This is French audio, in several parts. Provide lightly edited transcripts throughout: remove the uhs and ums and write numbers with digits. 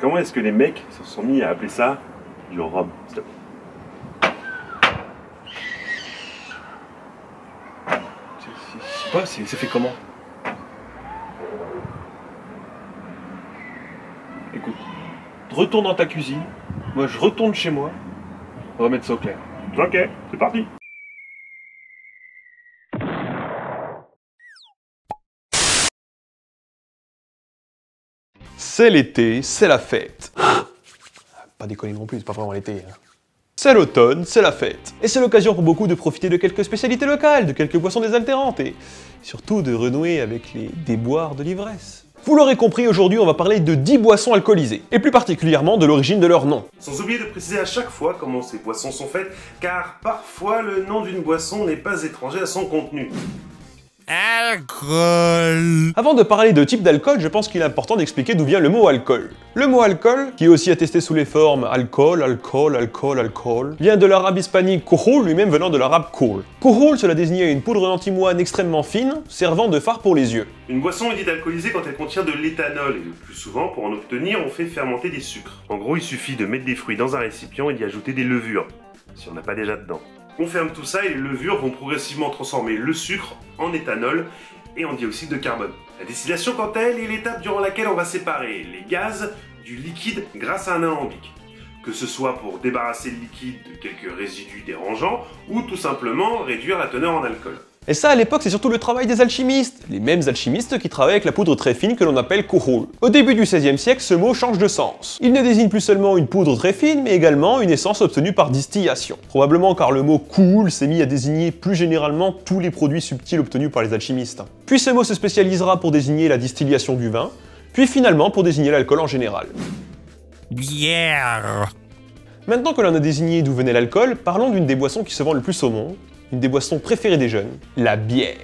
Comment est-ce que les mecs se sont mis à appeler ça du rhum? Je sais pas, ça fait comment? Écoute, retourne dans ta cuisine, moi je retourne chez moi, on va mettre ça au clair. Ok, c'est parti. C'est l'été, c'est la fête. Pas déconner non plus, c'est pas vraiment l'été. Hein. C'est l'automne, c'est la fête. Et c'est l'occasion pour beaucoup de profiter de quelques spécialités locales, de quelques boissons désaltérantes et surtout de renouer avec les déboires de l'ivresse. Vous l'aurez compris, aujourd'hui on va parler de 10 boissons alcoolisées, et plus particulièrement de l'origine de leur nom. Sans oublier de préciser à chaque fois comment ces boissons sont faites, car parfois le nom d'une boisson n'est pas étranger à son contenu. Alcool. Avant de parler de type d'alcool, je pense qu'il est important d'expliquer d'où vient le mot alcool. Le mot alcool, qui est aussi attesté sous les formes alcool, alcool, alcool, alcool, vient de l'arabe hispanique kohol, lui-même venant de l'arabe kohl. Kohol, cela désignait une poudre d'antimoine extrêmement fine, servant de fard pour les yeux. Une boisson est dite alcoolisée quand elle contient de l'éthanol, et le plus souvent, pour en obtenir, on fait fermenter des sucres. En gros, il suffit de mettre des fruits dans un récipient et d'y ajouter des levures, si on n'a pas déjà dedans. On ferme tout ça et les levures vont progressivement transformer le sucre en éthanol et en dioxyde de carbone. La distillation, quant à elle, est l'étape durant laquelle on va séparer les gaz du liquide grâce à un alambic. Que ce soit pour débarrasser le liquide de quelques résidus dérangeants ou tout simplement réduire la teneur en alcool. Et ça, à l'époque, c'est surtout le travail des alchimistes, les mêmes alchimistes qui travaillent avec la poudre très fine que l'on appelle kohol. Au début du XVIe siècle, ce mot change de sens. Il ne désigne plus seulement une poudre très fine, mais également une essence obtenue par distillation. Probablement car le mot kohol s'est mis à désigner plus généralement tous les produits subtils obtenus par les alchimistes. Puis ce mot se spécialisera pour désigner la distillation du vin, puis finalement pour désigner l'alcool en général. Bière. Maintenant que l'on a désigné d'où venait l'alcool, parlons d'une des boissons qui se vend le plus au monde. Une des boissons préférées des jeunes, la bière.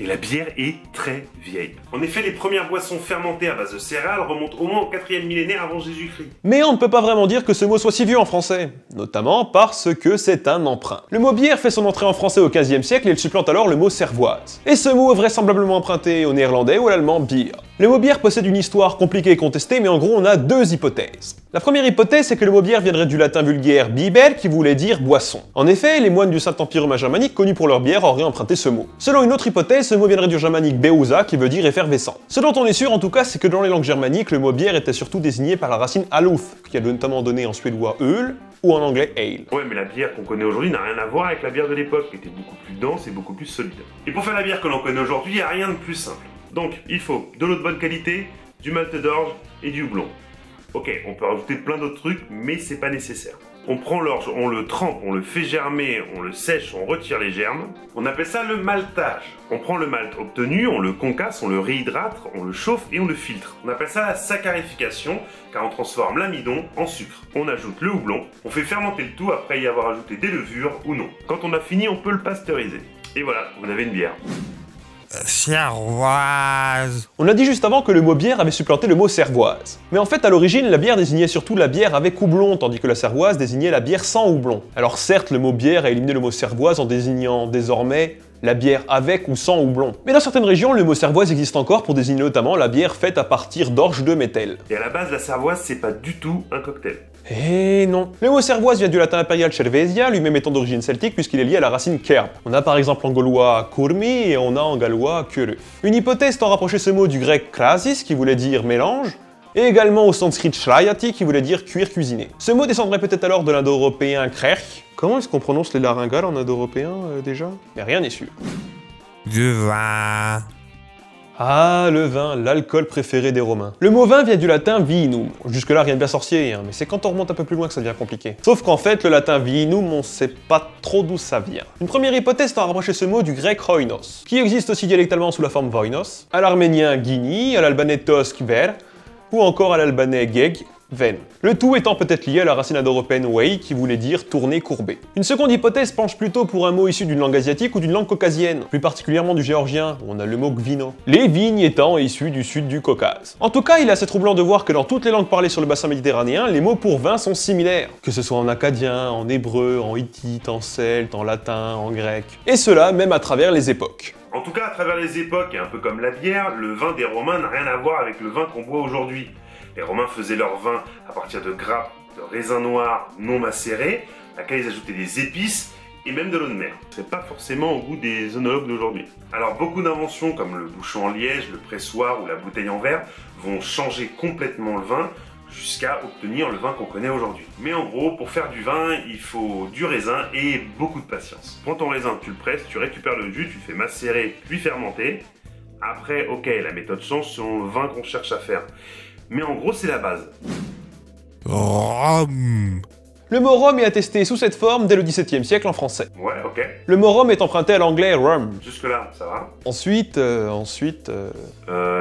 Et la bière est très vieille. En effet, les premières boissons fermentées à base de céréales remontent au moins au 4e millénaire avant Jésus-Christ. Mais on ne peut pas vraiment dire que ce mot soit si vieux en français, notamment parce que c'est un emprunt. Le mot bière fait son entrée en français au 15e siècle et il supplante alors le mot cervoise. Et ce mot est vraisemblablement emprunté au néerlandais ou à l'allemand bier. Le mot bière possède une histoire compliquée et contestée, mais en gros on a deux hypothèses. La première hypothèse, c'est que le mot bière viendrait du latin vulgaire biber, qui voulait dire boisson. En effet, les moines du Saint-Empire romain germanique, connus pour leur bière, auraient emprunté ce mot. Selon une autre hypothèse, ce mot viendrait du germanique beusa, qui veut dire effervescent. Ce dont on est sûr en tout cas, c'est que dans les langues germaniques, le mot bière était surtout désigné par la racine aluf, qui a notamment donné en suédois öl ou en anglais ale. Ouais, mais la bière qu'on connaît aujourd'hui n'a rien à voir avec la bière de l'époque, qui était beaucoup plus dense et beaucoup plus solide. Et pour faire la bière que l'on connaît aujourd'hui, il n'y a rien de plus simple. Donc il faut de l'eau de bonne qualité, du malt d'orge et du houblon. Ok, on peut rajouter plein d'autres trucs, mais c'est pas nécessaire. On prend l'orge, on le trempe, on le fait germer, on le sèche, on retire les germes. On appelle ça le maltage. On prend le malt obtenu, on le concasse, on le réhydrate, on le chauffe et on le filtre. On appelle ça la saccharification, car on transforme l'amidon en sucre. On ajoute le houblon, on fait fermenter le tout après y avoir ajouté des levures ou non. Quand on a fini, on peut le pasteuriser. Et voilà, vous avez une bière. Cervoise. On a dit juste avant que le mot bière avait supplanté le mot cervoise. Mais en fait, à l'origine, la bière désignait surtout la bière avec houblon, tandis que la cervoise désignait la bière sans houblon. Alors certes, le mot bière a éliminé le mot cervoise en désignant désormais la bière avec ou sans houblon. Mais dans certaines régions, le mot cervoise existe encore pour désigner notamment la bière faite à partir d'orge de métal. Et à la base, la cervoise, c'est pas du tout un cocktail. Eh non. Le mot cervoise vient du latin impérial cervesia, lui-même étant d'origine celtique puisqu'il est lié à la racine kerb. On a par exemple en gaulois kurmi et on a en gallois kuru. Une hypothèse tend à rapprocher ce mot du grec krasis qui voulait dire mélange, et également au sanskrit shrayati qui voulait dire cuire, cuisiner. Ce mot descendrait peut-être alors de l'indo-européen krerch. Comment est-ce qu'on prononce les laryngales en indo-européen déjà? Mais rien n'est sûr. Du vin. Ah, le vin, l'alcool préféré des Romains. Le mot vin vient du latin vinum. Jusque-là, rien de bien sorcier, hein, mais c'est quand on remonte un peu plus loin que ça devient compliqué. Sauf qu'en fait, le latin vinum, on sait pas trop d'où ça vient. Une première hypothèse tend à rapprocher ce mot du grec roinos, qui existe aussi dialectalement sous la forme voinos, à l'arménien guini, à l'albanais tosk ver, ou encore à l'albanais geg. Ven. Le tout étant peut-être lié à la racine indo-européenne wei qui voulait dire tourner, courbé. Une seconde hypothèse penche plutôt pour un mot issu d'une langue asiatique ou d'une langue caucasienne, plus particulièrement du géorgien, où on a le mot gvino. Les vignes étant issues du sud du Caucase. En tout cas, il est assez troublant de voir que dans toutes les langues parlées sur le bassin méditerranéen, les mots pour vin sont similaires, que ce soit en acadien, en hébreu, en hittite, en celte, en latin, en grec, et cela même à travers les époques. En tout cas, à travers les époques, et un peu comme la bière, le vin des Romains n'a rien à voir avec le vin qu'on boit aujourd'hui. Les Romains faisaient leur vin à partir de grappes de raisins noirs non macérés, à laquelle ils ajoutaient des épices et même de l'eau de mer. C'est pas forcément au goût des œnologues d'aujourd'hui. Alors beaucoup d'inventions comme le bouchon en liège, le pressoir ou la bouteille en verre vont changer complètement le vin jusqu'à obtenir le vin qu'on connaît aujourd'hui. Mais en gros, pour faire du vin, il faut du raisin et beaucoup de patience. Prends ton raisin, tu le presses, tu récupères le jus, tu le fais macérer puis fermenter. Après, ok, la méthode change selon le vin qu'on cherche à faire. Mais en gros, c'est la base. Le mot rhum est attesté sous cette forme dès le XVIIe siècle en français. Ouais, ok. Le mot rhum est emprunté à l'anglais rum. Jusque-là, ça va.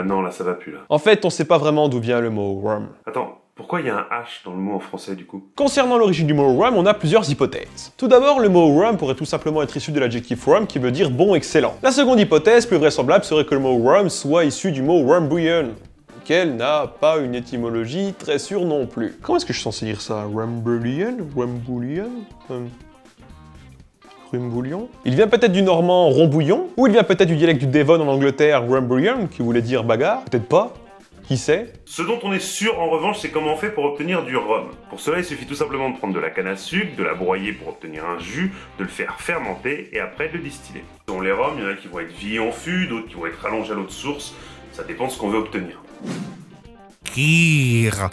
Non, là, ça va plus, là. En fait, on sait pas vraiment d'où vient le mot rum. Attends, pourquoi il y a un H dans le mot en français, du coup? Concernant l'origine du mot rum, on a plusieurs hypothèses. Tout d'abord, le mot rum pourrait tout simplement être issu de l'adjectif rum, qui veut dire bon, excellent. La seconde hypothèse, plus vraisemblable, serait que le mot rum soit issu du mot rum bouillon, qu'elle n'a pas une étymologie très sûre non plus. Comment est-ce que je suis censé dire ça? Rumbouillon? Il vient peut-être du normand rombouillon, ou il vient peut-être du dialecte du Devon en Angleterre, rumbouillon, qui voulait dire bagarre, peut-être pas. Qui sait? Ce dont on est sûr en revanche, c'est comment on fait pour obtenir du rhum. Pour cela, il suffit tout simplement de prendre de la canne à sucre, de la broyer pour obtenir un jus, de le faire fermenter et après de le distiller. Dans les rhums, il y en a qui vont être vieillis en fût, d'autres qui vont être rallongés à l'eau de source. Ça dépend de ce qu'on veut obtenir. Kir.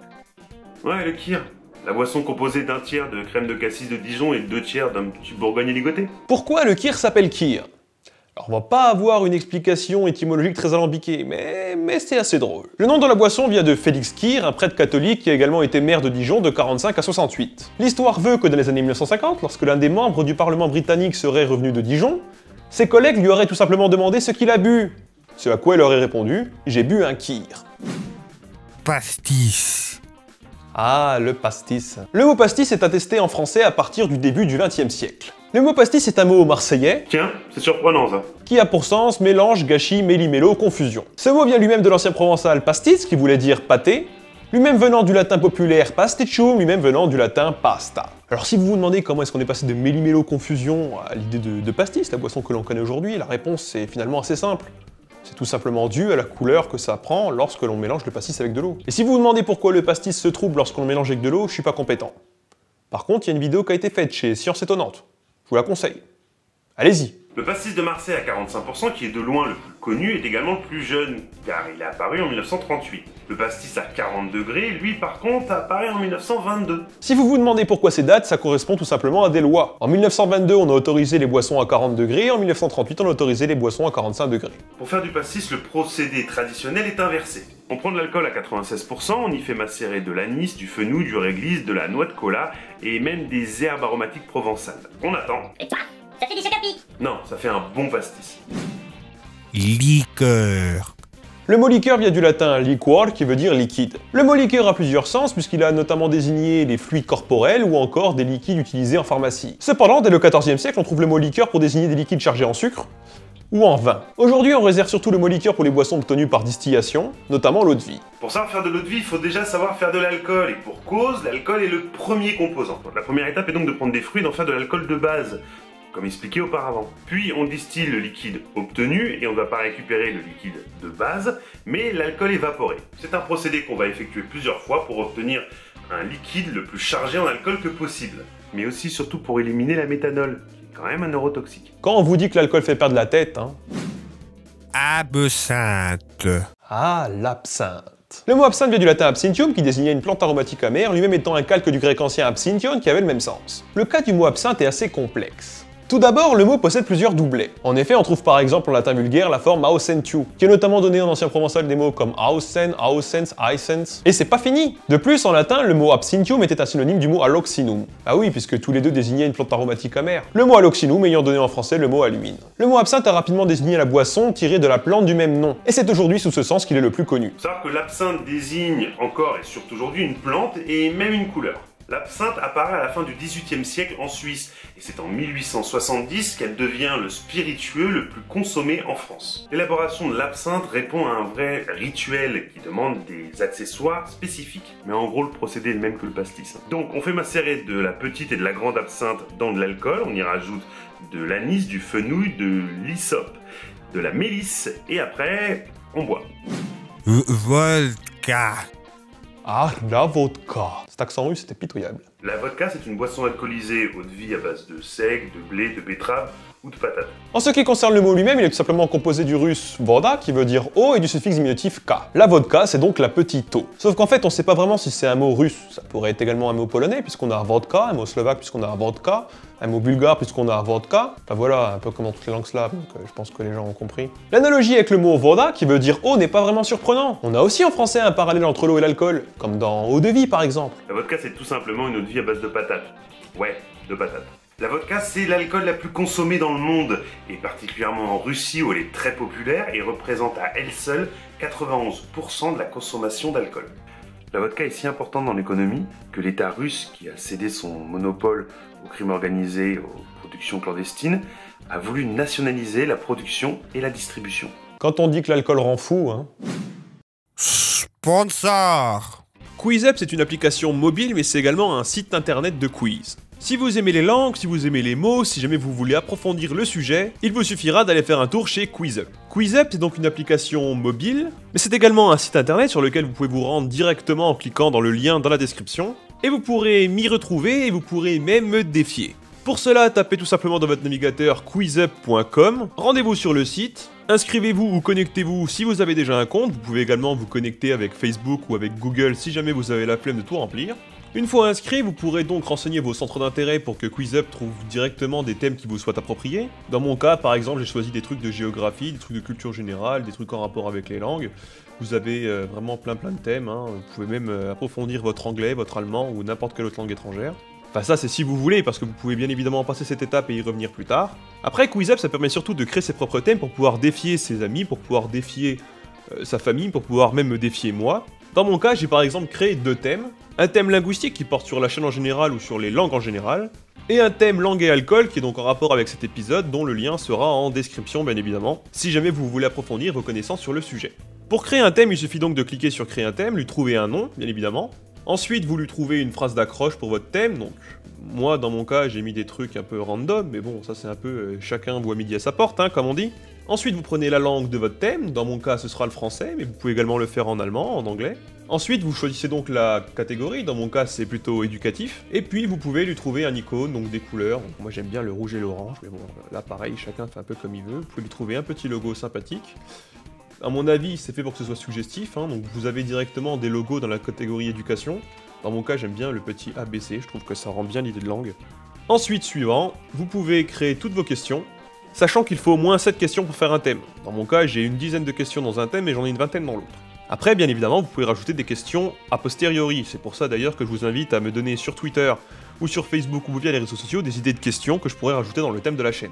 Ouais, le kir. La boisson composée d'un tiers de crème de cassis de Dijon et deux tiers d'un petit bourgogne ligoté. Pourquoi le kir s'appelle kir? Alors, on va pas avoir une explication étymologique très alambiquée, mais c'est assez drôle. Le nom de la boisson vient de Félix Kir, un prêtre catholique qui a également été maire de Dijon de 45 à 68. L'histoire veut que dans les années 1950, lorsque l'un des membres du Parlement britannique serait revenu de Dijon, ses collègues lui auraient tout simplement demandé ce qu'il a bu. Ce à quoi il aurait répondu « J'ai bu un kir ». Pastis. Ah, le pastis. Le mot pastis est attesté en français à partir du début du XXe siècle. Le mot pastis est un mot marseillais. Tiens, c'est surprenant ça. Qui a pour sens mélange, gâchis, méli-mélo, confusion. Ce mot vient lui-même de l'ancien provençal pastis, qui voulait dire pâté, lui-même venant du latin populaire pasticcium, lui-même venant du latin pasta. Alors si vous vous demandez comment est-ce qu'on est passé de méli-mélo, confusion à l'idée de pastis, la boisson que l'on connaît aujourd'hui, la réponse est finalement assez simple. C'est tout simplement dû à la couleur que ça prend lorsque l'on mélange le pastis avec de l'eau. Et si vous vous demandez pourquoi le pastis se trouble lorsqu'on le mélange avec de l'eau, je suis pas compétent. Par contre, il y a une vidéo qui a été faite chez Science Étonnante. Je vous la conseille. Allez-y. Le pastis de Marseille à 45%, qui est de loin le plus connu, est également le plus jeune, car il est apparu en 1938. Le pastis à 40 degrés, lui, par contre, apparaît en 1922. Si vous vous demandez pourquoi ces dates, ça correspond tout simplement à des lois. En 1922, on a autorisé les boissons à 40 degrés, et en 1938, on a autorisé les boissons à 45 degrés. Pour faire du pastis, le procédé traditionnel est inversé. On prend de l'alcool à 96%, on y fait macérer de l'anis, du fenouil, du réglisse, de la noix de cola, et même des herbes aromatiques provençales. On attend. Et paf, ça fait des chocs à pic. Non, ça fait un bon pastis. Liqueur. Le mot liqueur vient du latin liquor, qui veut dire liquide. Le mot liqueur a plusieurs sens, puisqu'il a notamment désigné les fluides corporels ou encore des liquides utilisés en pharmacie. Cependant, dès le XIVe siècle, on trouve le mot liqueur pour désigner des liquides chargés en sucre ou en vin. Aujourd'hui, on réserve surtout le mot liqueur pour les boissons obtenues par distillation, notamment l'eau de vie. Pour savoir faire de l'eau de vie, il faut déjà savoir faire de l'alcool, et pour cause, l'alcool est le premier composant. La première étape est donc de prendre des fruits et d'en faire de l'alcool de base, comme expliqué auparavant. Puis on distille le liquide obtenu et on ne va pas récupérer le liquide de base, mais l'alcool évaporé. C'est un procédé qu'on va effectuer plusieurs fois pour obtenir un liquide le plus chargé en alcool que possible. Mais aussi surtout pour éliminer la méthanol, qui est quand même un neurotoxique. Quand on vous dit que l'alcool fait perdre la tête, hein. Absinthe. Ah, l'absinthe. Le mot absinthe vient du latin absinthium, qui désignait une plante aromatique amère, lui-même étant un calque du grec ancien absinthion, qui avait le même sens. Le cas du mot absinthe est assez complexe. Tout d'abord, le mot possède plusieurs doublets. En effet, on trouve par exemple en latin vulgaire la forme ausentiu, qui est notamment donnée en ancien provençal des mots comme ausen, ausens, eisens. Et c'est pas fini! De plus, en latin, le mot absinthium était un synonyme du mot alloxinum. Ah oui, puisque tous les deux désignaient une plante aromatique amère. Le mot alloxinum ayant donné en français le mot alumine. Le mot absinthe a rapidement désigné la boisson tirée de la plante du même nom. Et c'est aujourd'hui sous ce sens qu'il est le plus connu. Savoir que l'absinthe désigne encore et surtout aujourd'hui une plante et même une couleur. L'absinthe apparaît à la fin du XVIIIe siècle en Suisse, et c'est en 1870 qu'elle devient le spiritueux le plus consommé en France. L'élaboration de l'absinthe répond à un vrai rituel qui demande des accessoires spécifiques. Mais en gros, le procédé est le même que le pastis. Donc on fait macérer de la petite et de la grande absinthe dans de l'alcool, on y rajoute de l'anis, du fenouil, de l'hyssop, de la mélisse, et après, on boit. Vodka. Ah, la vodka. Cet accent russe était pitoyable. La vodka, c'est une boisson alcoolisée eau de vie à base de seigle, de blé, de betterave ou de patate. En ce qui concerne le mot lui-même, il est tout simplement composé du russe voda, qui veut dire eau, et du suffixe diminutif ka. La vodka, c'est donc la petite eau. Sauf qu'en fait, on ne sait pas vraiment si c'est un mot russe. Ça pourrait être également un mot polonais, puisqu'on a vodka, un mot slovaque, puisqu'on a vodka, un mot bulgare, puisqu'on a vodka. Enfin voilà, un peu comme dans toutes les langues slaves, donc je pense que les gens ont compris. L'analogie avec le mot voda, qui veut dire eau, n'est pas vraiment surprenant. On a aussi en français un parallèle entre l'eau et l'alcool, comme dans eau de vie par exemple. La vodka, c'est tout simplement une eau de vie à base de patates. Ouais, de patates. La vodka, c'est l'alcool la plus consommée dans le monde, et particulièrement en Russie où elle est très populaire et représente à elle seule 91% de la consommation d'alcool. La vodka est si importante dans l'économie que l'État russe, qui a cédé son monopole au crime organisé, aux productions clandestines, a voulu nationaliser la production et la distribution. Quand on dit que l'alcool rend fou, hein... Sponsor! QuizUp, c'est une application mobile, mais c'est également un site internet de quiz. Si vous aimez les langues, si vous aimez les mots, si jamais vous voulez approfondir le sujet, il vous suffira d'aller faire un tour chez QuizUp. QuizUp est donc une application mobile, mais c'est également un site internet sur lequel vous pouvez vous rendre directement en cliquant dans le lien dans la description, et vous pourrez m'y retrouver et vous pourrez même me défier. Pour cela, tapez tout simplement dans votre navigateur quizup.com, rendez-vous sur le site, inscrivez-vous ou connectez-vous si vous avez déjà un compte, vous pouvez également vous connecter avec Facebook ou avec Google si jamais vous avez la flemme de tout remplir. Une fois inscrit, vous pourrez donc renseigner vos centres d'intérêt pour que QuizUp trouve directement des thèmes qui vous soient appropriés. Dans mon cas, par exemple, j'ai choisi des trucs de géographie, des trucs de culture générale, des trucs en rapport avec les langues. Vous avez vraiment plein de thèmes, hein. Vous pouvez même approfondir votre anglais, votre allemand ou n'importe quelle autre langue étrangère. Enfin ça c'est si vous voulez, parce que vous pouvez bien évidemment passer cette étape et y revenir plus tard. Après, QuizUp, ça permet surtout de créer ses propres thèmes pour pouvoir défier ses amis, pour pouvoir défier sa famille, pour pouvoir même me défier moi. Dans mon cas, j'ai par exemple créé deux thèmes. Un thème linguistique qui porte sur la chaîne en général ou sur les langues en général, et un thème langue et alcool qui est donc en rapport avec cet épisode dont le lien sera en description bien évidemment, si jamais vous voulez approfondir vos connaissances sur le sujet. Pour créer un thème, il suffit donc de cliquer sur créer un thème, lui trouver un nom bien évidemment, ensuite vous lui trouvez une phrase d'accroche pour votre thème, donc moi dans mon cas j'ai mis des trucs un peu random, mais bon ça c'est un peu chacun voit midi à sa porte hein, comme on dit. Ensuite, vous prenez la langue de votre thème, dans mon cas ce sera le français, mais vous pouvez également le faire en allemand, en anglais. Ensuite, vous choisissez donc la catégorie, dans mon cas c'est plutôt éducatif, et puis vous pouvez lui trouver un icône, donc des couleurs. Donc, moi j'aime bien le rouge et l'orange, mais bon, là pareil, chacun fait un peu comme il veut. Vous pouvez lui trouver un petit logo sympathique. À mon avis, c'est fait pour que ce soit suggestif, hein, donc vous avez directement des logos dans la catégorie éducation. Dans mon cas, j'aime bien le petit ABC, je trouve que ça rend bien l'idée de langue. Ensuite, suivant, vous pouvez créer toutes vos questions, sachant qu'il faut au moins 7 questions pour faire un thème. Dans mon cas, j'ai une dizaine de questions dans un thème et j'en ai une vingtaine dans l'autre. Après, bien évidemment, vous pouvez rajouter des questions a posteriori. C'est pour ça d'ailleurs que je vous invite à me donner sur Twitter ou sur Facebook ou via les réseaux sociaux des idées de questions que je pourrais rajouter dans le thème de la chaîne.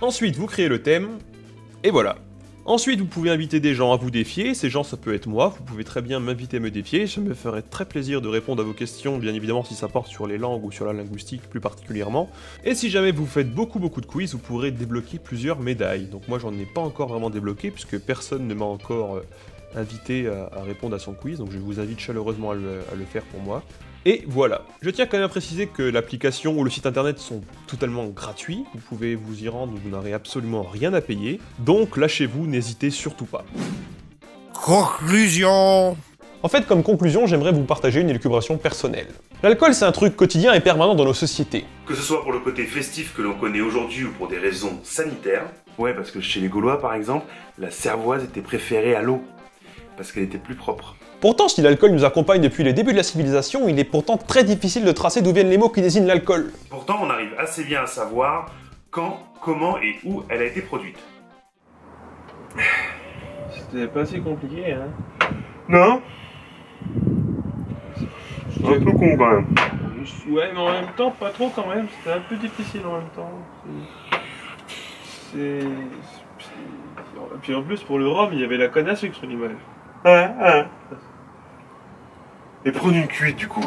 Ensuite, vous créez le thème, et voilà. Ensuite, vous pouvez inviter des gens à vous défier. Ces gens, ça peut être moi. Vous pouvez très bien m'inviter à me défier. Ça me ferait très plaisir de répondre à vos questions, bien évidemment, si ça porte sur les langues ou sur la linguistique plus particulièrement. Et si jamais vous faites beaucoup de quiz, vous pourrez débloquer plusieurs médailles. Donc moi, j'en ai pas encore vraiment débloqué, puisque personne ne m'a encore invité à répondre à son quiz. Donc je vous invite chaleureusement à le faire pour moi. Et voilà. Je tiens quand même à préciser que l'application ou le site internet sont totalement gratuits. Vous pouvez vous y rendre, vous n'aurez absolument rien à payer. Donc lâchez-vous, n'hésitez surtout pas. Conclusion. En fait, comme conclusion, j'aimerais vous partager une élucubration personnelle. L'alcool, c'est un truc quotidien et permanent dans nos sociétés. Que ce soit pour le côté festif que l'on connaît aujourd'hui ou pour des raisons sanitaires. Ouais, parce que chez les Gaulois, par exemple, la cervoise était préférée à l'eau, parce qu'elle était plus propre. Pourtant, si l'alcool nous accompagne depuis les débuts de la civilisation, il est pourtant très difficile de tracer d'où viennent les mots qui désignent l'alcool. Pourtant, on arrive assez bien à savoir quand, comment et où elle a été produite. C'était pas si compliqué, hein? Non? C'était un peu con quand même. Ouais, mais en même temps, pas trop quand même. C'était un peu difficile en même temps. Puis en plus, pour le rhum, il y avait la canne à sucre, l'image. Ouais. Et prendre une cuite, du coup.